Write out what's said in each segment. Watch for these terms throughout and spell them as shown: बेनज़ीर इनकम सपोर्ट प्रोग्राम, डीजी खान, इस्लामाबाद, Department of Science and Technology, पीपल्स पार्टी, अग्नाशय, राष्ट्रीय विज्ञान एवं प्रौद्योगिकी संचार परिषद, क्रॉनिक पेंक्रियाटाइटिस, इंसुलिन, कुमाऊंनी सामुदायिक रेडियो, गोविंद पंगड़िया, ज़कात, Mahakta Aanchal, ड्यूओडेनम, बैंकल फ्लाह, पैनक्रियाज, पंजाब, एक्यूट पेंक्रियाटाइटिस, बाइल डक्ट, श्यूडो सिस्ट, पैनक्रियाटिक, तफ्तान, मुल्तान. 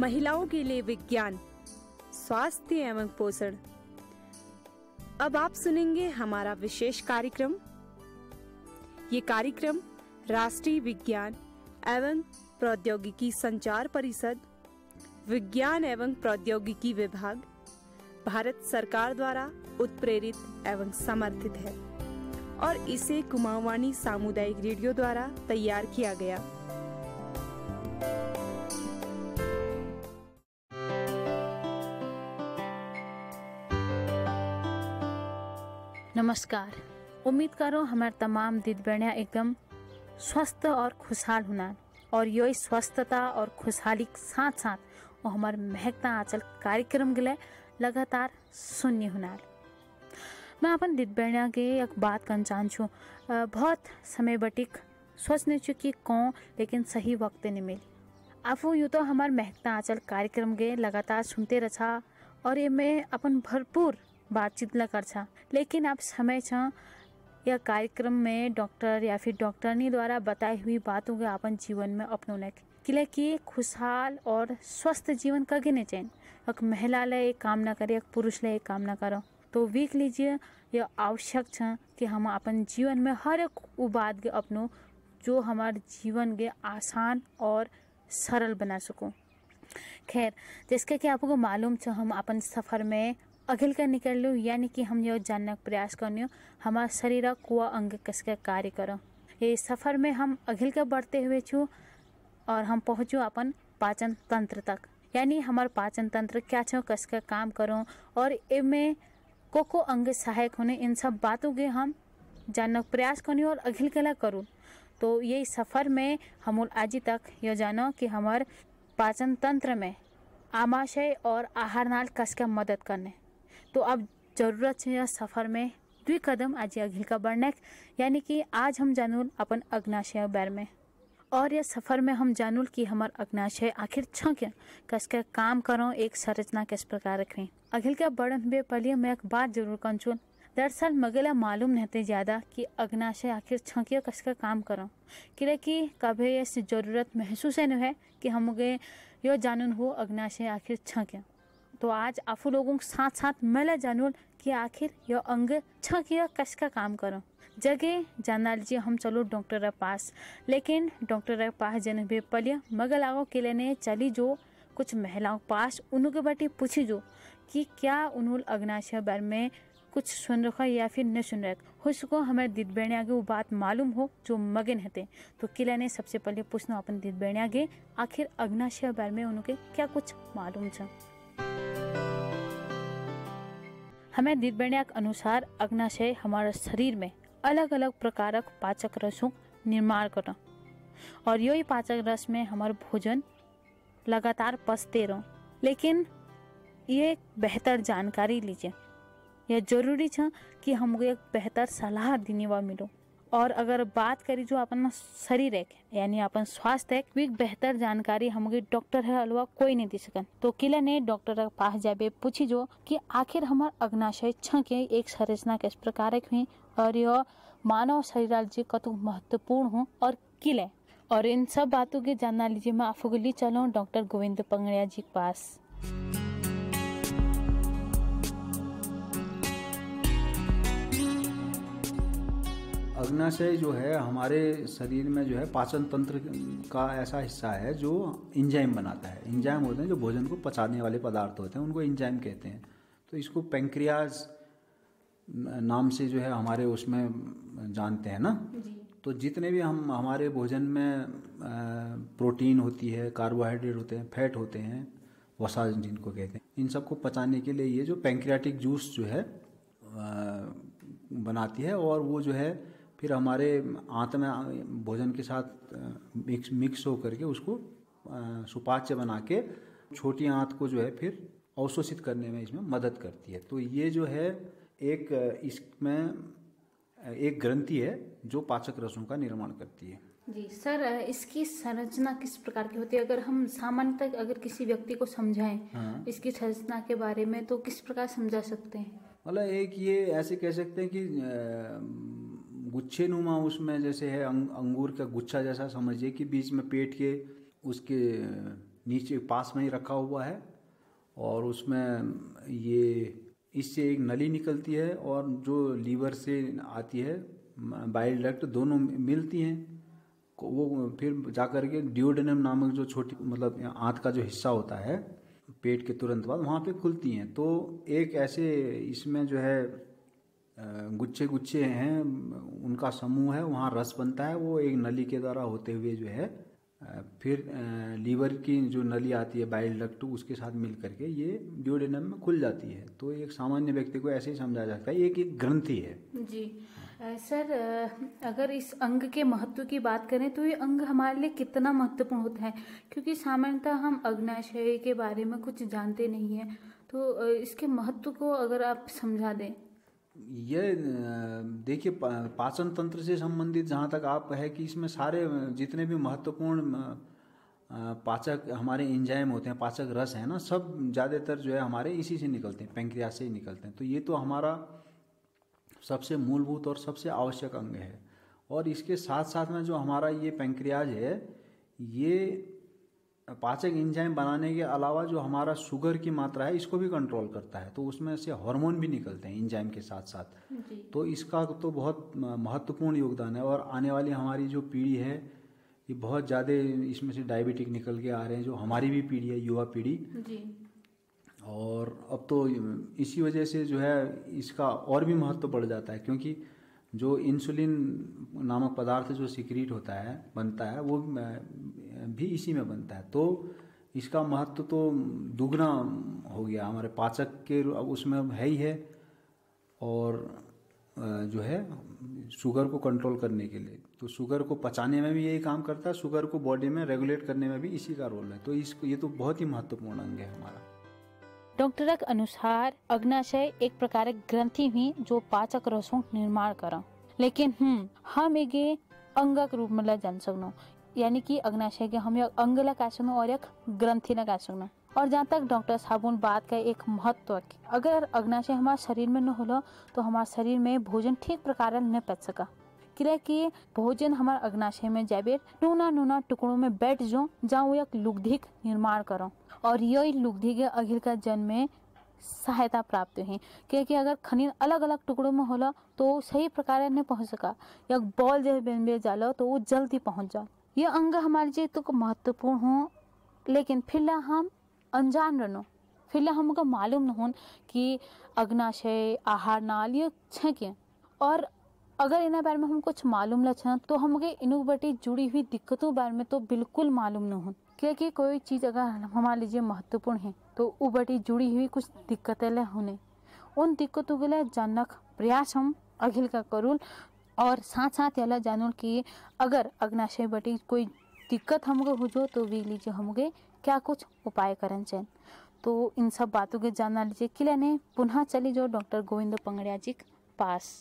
महिलाओं के लिए विज्ञान, स्वास्थ्य एवं पोषण। अब आप सुनेंगे हमारा विशेष कार्यक्रम। ये कार्यक्रम राष्ट्रीय विज्ञान एवं प्रौद्योगिकी संचार परिषद, विज्ञान एवं प्रौद्योगिकी विभाग, भारत सरकार द्वारा उत्प्रेरित एवं समर्थित है और इसे कुमाऊंनी सामुदायिक रेडियो द्वारा तैयार किया गया। नमस्कार, उम्मीद करो हमारे तमाम दिन बढ़िया एकदम स्वस्थ और खुशहाल होना और यो स्वस्थता और खुशहाली के साथ साथ हमारे महकता आंचल कार्यक्रम के लिए लगातार सुन्नी होना। मैं अपन दित बहना के एक बात करना चाहूँ। बहुत समय बटिक सोचने चु कि कौन लेकिन सही वक्त नहीं मिली। आपू यूँ तो हमारे महकता आंचल कार्यक्रम के लगातार सुनते रहा और ये मैं अपन भरपूर बातचीत ल कर, लेकिन आप समय छ यह कार्यक्रम में डॉक्टर या फिर डॉक्टरनी द्वारा बताई हुई बातों के अपन जीवन में अपनौने कि खुशहाल और स्वस्थ जीवन कगे नहीं चाहिए। एक महिला ले एक काम ना करे, एक पुरुष ले एक काम ना करो, तो वीक लीजिए यह आवश्यक है कि हम अपन जीवन में हर एक वो बात के अपनो जो हमारे जीवन के आसान और सरल बना सको। खैर, जैसे कि आपको मालूम है हम अपन सफ़र में अघिल कर निकल लूँ, यानी कि हम यह जानने का प्रयास करने हमारा शरीर कुआ अंग कसकर कार्य करो। ये सफ़र में हम अघिल कर बढ़ते हुए छू और हम पहुँचो अपन पाचन तंत्र तक, यानी हमारे पाचन तंत्र क्या छो कसकर काम करो और इमें को अंग सहायक होने, इन सब बातों के हम जानने का प्रयास करने और अघिल कला करूँ। तो ये सफ़र में हम आज तक यह जानो कि हमारे पाचन तंत्र में आमाशय और आहार नाल कसकर मदद करने। तो अब जरूरत है यह सफ़र में द्वि कदम आज अघिल का बढ़ने, यानी कि आज हम जानूल अपन अग्नाशय बारे में और यह सफ़र में हम जानूल कि हमार अग्नाशय आखिर छो क्या कसकर काम करो, एक संरचना किस प्रकार रखें। अघिल का बढ़न बे पलिए मैं एक बात जरूर कंचून। दरअसल मगेला मालूम नहीं ज़्यादा कि अग्नाशय आखिर छो क्या कसकर काम करो, क्योंकि कभी ऐसी ज़रूरत महसूस है नहीं है कि हम यो जानून हो अग्नाशय आखिर छो क्या। तो आज आप लोगों के साथ साथ मैं जानूल कि आखिर यह अंग छ किया कसका काम करो। जगह जाना लीजिए हम चलो डॉक्टर के पास, लेकिन डॉक्टर के पास जन भी पलिया मगल आगो के लेने चली जो कुछ महिलाओं के पास उनके बाटी पूछी जो कि क्या उन्होंने अग्नाशय बारे में कुछ सुन रखा या फिर न सुन रखा हो सको। हमें दित बहने आगे वो बात मालूम हो जो मगन हते, तो किले ने सबसे पहले पूछना अपन दित बहने आगे आखिर अग्नाशय बारे में उनके क्या कुछ मालूम था। हमें दित बहने के अनुसार अग्नाशय हमारे शरीर में अलग अलग प्रकारक पाचक रसों निर्माण करो और यो ही पाचक रस में हमारे भोजन लगातार पचते रहो। लेकिन ये बेहतर जानकारी लीजिए, यह जरूरी है कि हमको एक बेहतर सलाह देने व मिलो। और अगर बात करी जो अपन शरीर है यानी अपन स्वास्थ्य है, वे बेहतर जानकारी हमके डॉक्टर है अलवा कोई नहीं दे सकन। तो किले ने डॉक्टर के पास जाबे पूछी जो कि आखिर हमार अग्नाशय छ के एक संरचना किस प्रकार हुई और यह मानव शरीर जी कतु महत्वपूर्ण हो और किले और इन सब बातों के जानना लीजिए। मैं आपको ली चलो डॉक्टर गोविंद पंगड़िया जी के पास। अग्नाशय जो है हमारे शरीर में जो है पाचन तंत्र का ऐसा हिस्सा है जो एंजाइम बनाता है। एंजाइम होते हैं जो भोजन को पचाने वाले पदार्थ होते हैं, उनको एंजाइम कहते हैं। तो इसको पैनक्रियाज नाम से जो है हमारे उसमें जानते हैं ना जी। तो जितने भी हम हमारे भोजन में प्रोटीन होती है, कार्बोहाइड्रेट होते हैं, फैट होते हैं, वसा जिनको कहते हैं, इन सबको पचाने के लिए ये जो पैनक्रियाटिक जूस जो है बनाती है और वो जो है फिर हमारे आंत में भोजन के साथ मिक्स हो करके उसको सुपाच्य बना के छोटी आंत को जो है फिर अवशोषित करने में इसमें मदद करती है। तो ये जो है एक इसमें एक ग्रंथि है जो पाचक रसों का निर्माण करती है। जी सर, इसकी संरचना किस प्रकार की होती है? अगर हम सामान्यतः अगर किसी व्यक्ति को समझाएं हाँ। इसकी संरचना के बारे में तो किस प्रकार समझा सकते हैं? मतलब एक ये ऐसे कह सकते हैं कि गुच्छे नुमा उसमें जैसे है अंगूर का गुच्छा जैसा समझिए कि बीच में पेट के उसके नीचे पास में ही रखा हुआ है और उसमें ये इससे एक नली निकलती है और जो लीवर से आती है बाइल डक्ट दोनों मिलती हैं। वो फिर जाकर के ड्यूओडेनम नामक जो छोटी मतलब आंत का जो हिस्सा होता है पेट के तुरंत बाद वहाँ पे खुलती हैं। तो एक ऐसे इसमें जो है गुच्छे गुच्छे हैं उनका समूह है, वहाँ रस बनता है। वो एक नली के द्वारा होते हुए जो है फिर लीवर की जो नली आती है बाइल डक्ट उसके साथ मिल करके ये ड्यूओडेनम में खुल जाती है। तो एक सामान्य व्यक्ति को ऐसे ही समझा जाता है एक ग्रंथि है जी। सर अगर इस अंग के महत्व की बात करें तो ये अंग हमारे लिए कितना महत्वपूर्ण होता है, क्योंकि सामान्यतः हम अग्नाशय के बारे में कुछ जानते नहीं है, तो इसके महत्व को अगर आप समझा दें। यह देखिए पाचन तंत्र से संबंधित जहाँ तक आप है कि इसमें सारे जितने भी महत्वपूर्ण पाचक हमारे एंजाइम होते हैं, पाचक रस है ना, सब ज़्यादातर जो है हमारे इसी से निकलते हैं, पैनक्रियाज से ही निकलते हैं। तो ये तो हमारा सबसे मूलभूत और सबसे आवश्यक अंग है। और इसके साथ साथ में जो हमारा ये पैनक्रियाज है ये पाचक एंजाइम बनाने के अलावा जो हमारा शुगर की मात्रा है इसको भी कंट्रोल करता है। तो उसमें से हार्मोन भी निकलते हैं एंजाइम के साथ साथ। तो इसका तो बहुत महत्वपूर्ण योगदान है। और आने वाली हमारी जो पीढ़ी है ये बहुत ज़्यादा इसमें से डायबिटिक निकल के आ रहे हैं, जो हमारी भी पीढ़ी है युवा पीढ़ी जी। और अब तो इसी वजह से जो है इसका और भी महत्व बढ़ जाता है, क्योंकि जो इंसुलिन नामक पदार्थ जो सीक्रेट होता है बनता है वो भी इसी में बनता है। तो इसका महत्व तो दुगना हो गया हमारे पाचक के, अब उसमें है ही है। और जो है शुगर को कंट्रोल करने के लिए, तो शुगर को पचाने में भी यही काम करता है, शुगर को बॉडी में रेगुलेट करने में भी इसी का रोल है। तो इसको ये तो बहुत ही महत्वपूर्ण अंग है हमारा। डॉक्टर के अनुसार अग्नाशय एक प्रकार ग्रंथि हुई जो पाचक रसों निर्माण करा, लेकिन हम एक अंग रूप में जान सकनो, यानी कि अग्नाशय के हम एक अंग ला कह सकनो और एक ग्रंथि ला कह सकनो। और जहाँ तक डॉक्टर साबुन बात का एक महत्व, अगर अग्नाशय हमारे शरीर में न होला तो हमारे शरीर में भोजन ठीक प्रकार न पच सका, कि भोजन हमारे अग्नाशय में जाबे नूना नूना टुकड़ों में बैठ जो जाऊँ एक लुग्धिक निर्माण करो और यही लुग्धि के अघिर का जन्म में सहायता प्राप्त हुई। क्योंकि अगर खनिज अलग अलग टुकड़ों में होला तो सही प्रकार नहीं पहुँच सका, या बॉल जब बन में जालो तो वो जल्दी पहुँच जाओ। ये अंग हमारे लिए तो महत्वपूर्ण हो, लेकिन फिर हम अनजान रनो, फिर हमको मालूम न हो कि अग्नाशय आहार नाल ये छके। और अगर इना बारे में हम कुछ मालूम लक्षण तो हमके इनू बटी जुड़ी हुई दिक्कतों बारे में तो बिल्कुल मालूम न हो, क्योंकि कोई चीज़ अगर हमारे लिए महत्वपूर्ण है तो वो बटी जुड़ी हुई कुछ दिक्कतें ले होने, उन दिक्कतों के लिए जानना प्रयास हम अखिल का करूँ। और साथ साथ ये जानूँ कि अगर अग्नाशय बटी कोई दिक्कत हमको हो जो तो वे लीजिए हमके क्या कुछ उपाय करन चाहिए। तो इन सब बातों के जानना लीजिए किले ने पुनः चली जो डॉक्टर गोविंद पंगड़िया जी के पास।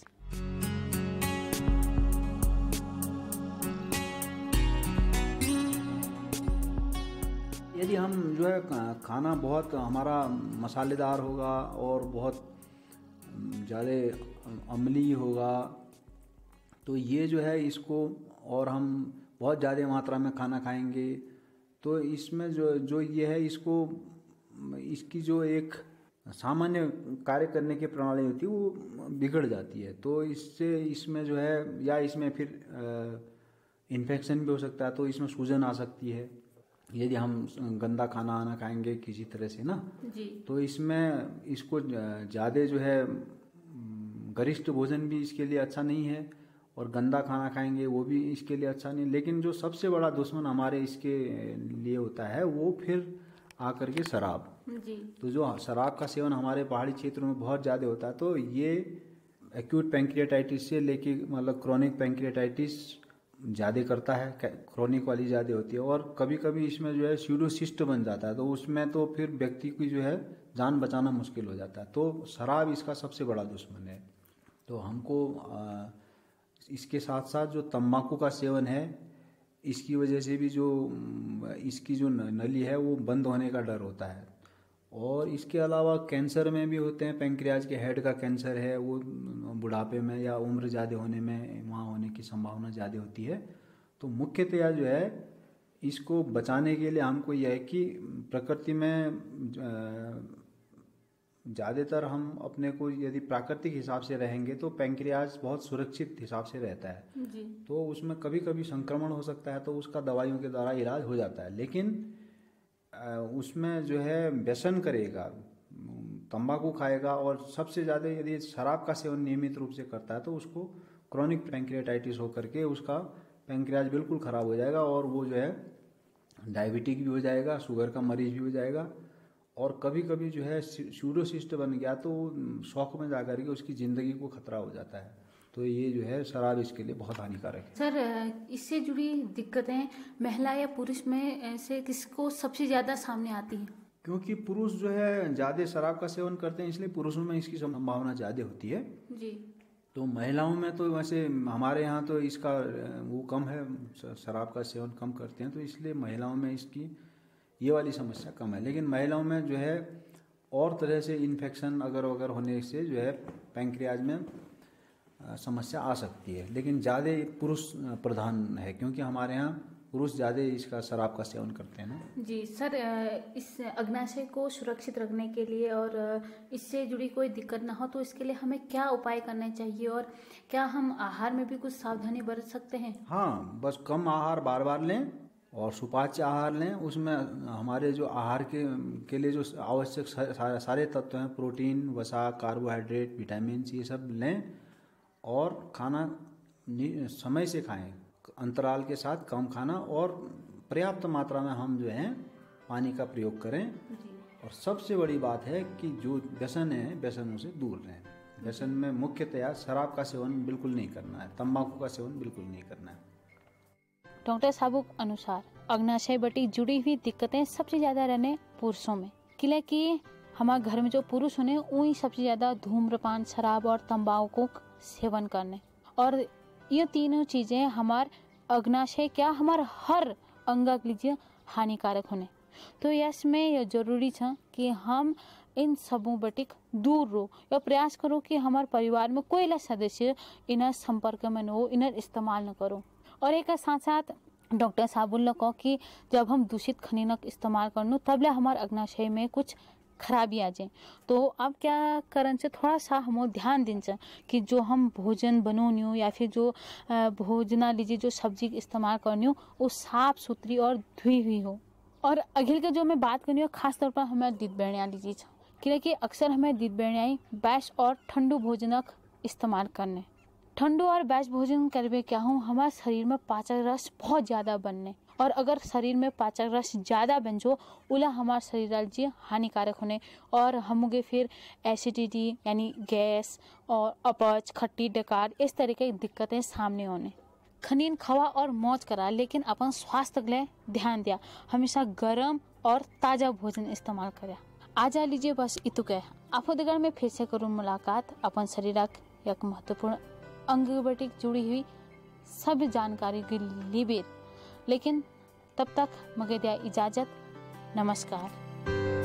यदि हम जो है खाना बहुत हमारा मसालेदार होगा और बहुत ज़्यादा अम्लीय होगा तो ये जो है इसको, और हम बहुत ज़्यादा मात्रा में खाना खाएंगे तो इसमें जो ये है इसको, इसकी जो एक सामान्य कार्य करने की प्रणाली होती है वो बिगड़ जाती है। तो इससे इसमें जो है या इसमें फिर इन्फेक्शन भी हो सकता है, तो इसमें सूजन आ सकती है यदि हम गंदा खाना आना खाएंगे किसी तरह से ना जी। तो इसमें इसको ज़्यादा जो है गरिष्ठ भोजन भी इसके लिए अच्छा नहीं है और गंदा खाना खाएंगे वो भी इसके लिए अच्छा नहीं। लेकिन जो सबसे बड़ा दुश्मन हमारे इसके लिए होता है वो फिर आकर के शराब जी। तो जो शराब का सेवन हमारे पहाड़ी क्षेत्रों में बहुत ज़्यादा होता है, तो ये एक्यूट पेंक्रियाटाइटिस से लेके मतलब क्रॉनिक पेंक्रियाटाइटिस ज़्यादा करता है, क्रॉनिक वाली ज़्यादा होती है। और कभी कभी इसमें जो है श्यूडो सिस्ट बन जाता है, तो उसमें तो फिर व्यक्ति की जो है जान बचाना मुश्किल हो जाता है। तो शराब इसका सबसे बड़ा दुश्मन है। तो हमको इसके साथ साथ जो तंबाकू का सेवन है इसकी वजह से भी जो इसकी जो नली है वो बंद होने का डर होता है। और इसके अलावा कैंसर में भी होते हैं, पैनक्रियाज के हेड का कैंसर है वो बुढ़ापे में या उम्र ज़्यादा होने में वहाँ होने की संभावना ज़्यादा होती है। तो मुख्यतया जो है इसको बचाने के लिए हमको यह है कि प्रकृति में ज़्यादातर हम अपने को यदि प्राकृतिक हिसाब से रहेंगे तो पैनक्रियाज बहुत सुरक्षित हिसाब से रहता है जी। तो उसमें कभी कभी संक्रमण हो सकता है तो उसका दवाइयों के द्वारा इलाज हो जाता है, लेकिन उसमें जो है व्यसन करेगा, तंबाकू खाएगा और सबसे ज़्यादा यदि शराब का सेवन नियमित रूप से करता है तो उसको क्रॉनिक पेंक्रियाटाइटिस होकर के उसका पैनक्रियाज बिल्कुल ख़राब हो जाएगा और वो जो है डायबिटिक भी हो जाएगा, शुगर का मरीज भी हो जाएगा और कभी कभी जो है श्यूडो सिस्ट बन गया तो शौक में जा करके उसकी ज़िंदगी को खतरा हो जाता है। तो ये जो है शराब इसके लिए बहुत हानिकारक है। सर, इससे जुड़ी दिक्कतें महिला या पुरुष में से किसको सबसे ज़्यादा सामने आती हैं? क्योंकि पुरुष जो है ज़्यादा शराब का सेवन करते हैं इसलिए पुरुषों में इसकी संभावना ज़्यादा होती है जी। तो महिलाओं में तो वैसे हमारे यहाँ तो इसका वो कम है, शराब का सेवन कम करते हैं तो इसलिए महिलाओं में इसकी ये वाली समस्या कम है, लेकिन महिलाओं में जो है और तरह से इन्फेक्शन अगर वगैरह होने से जो है पैनक्रियाज में समस्या आ सकती है, लेकिन ज़्यादा पुरुष प्रधान है क्योंकि हमारे यहाँ पुरुष ज़्यादा इसका शराब का सेवन करते हैं ना जी। सर, इस अग्नाशय को सुरक्षित रखने के लिए और इससे जुड़ी कोई दिक्कत ना हो तो इसके लिए हमें क्या उपाय करने चाहिए और क्या हम आहार में भी कुछ सावधानी बरत सकते हैं? हाँ, बस कम आहार बार बार लें और सुपाच्य आहार लें, उसमें हमारे जो आहार के लिए जो आवश्यक सारे तत्व हैं, प्रोटीन, वसा, कार्बोहाइड्रेट, विटामिन, ये सब लें और खाना समय से खाएं, अंतराल के साथ कम खाना और पर्याप्त मात्रा में हम जो है पानी का प्रयोग करें और सबसे बड़ी बात है कि जो व्यसन है व्यसनों से दूर रहें। व्यसन में मुख्यतया शराब का सेवन बिल्कुल नहीं करना है, तंबाकू का सेवन बिल्कुल नहीं करना है। डॉक्टर साहब के अनुसार अग्नाशय बटी जुड़ी हुई दिक्कतें सबसे ज्यादा रहने पुरुषों में, किला कि हमारे घर में जो पुरुष होने वही सबसे ज्यादा धूम्रपान, शराब और तंबाकू सेवन करने, और ये तीनों चीजें हमारे अग्नाशय क्या हमारे हर अंग के लिए हानिकारक होने। तो इसमें यह जरूरी है कि हम इन सबों बटिक दूर रहो या प्रयास करो कि हमारे परिवार में कोई सदस्य इनर संपर्क में न हो, इनर इस्तेमाल न करो। और एक साथ साथ डॉक्टर साबुल कहो कि जब हम दूषित खनिनक इस्तेमाल करनो तबले हमारे अग्नाशय में कुछ खराबी आ जाए, तो अब क्या करन से थोड़ा सा हम ध्यान दें कि जो हम भोजन बनोन्यू या फिर जो भोजना लीजिए जो सब्जी इस्तेमाल करनी वो साफ सुथरी और धुई हुई हो। और अखिल के जो मैं बात करनी हो खासतौर पर हमें दित बेणिया लीजिए, क्योंकि अक्सर हमें दित बेणियाई बैश और ठंडू भोजनक इस्तेमाल करने, ठंडू और बैच भोजन करवे क्या हूँ हमारे शरीर में पाचक रस बहुत ज़्यादा बनने और अगर शरीर में पाचक रस ज़्यादा बन जो उला हमारे शरीर जी हानिकारक होने और हमगे फिर एसिडिटी यानी गैस और अपच, खट्टी डकार इस तरह की दिक्कतें सामने होने। खनिन खवा और मौज करा लेकिन अपन स्वास्थ्य के लिए ध्यान दिया, हमेशा गर्म और ताज़ा भोजन इस्तेमाल करा। आज आ लीजिए बस इतुक है, आप में फिर से करूँ मुलाकात अपन शरीर एक महत्वपूर्ण अंग बटिक जुड़ी हुई सब जानकारी के लिए, लेकिन तब तक मगे दिया इजाजत। नमस्कार।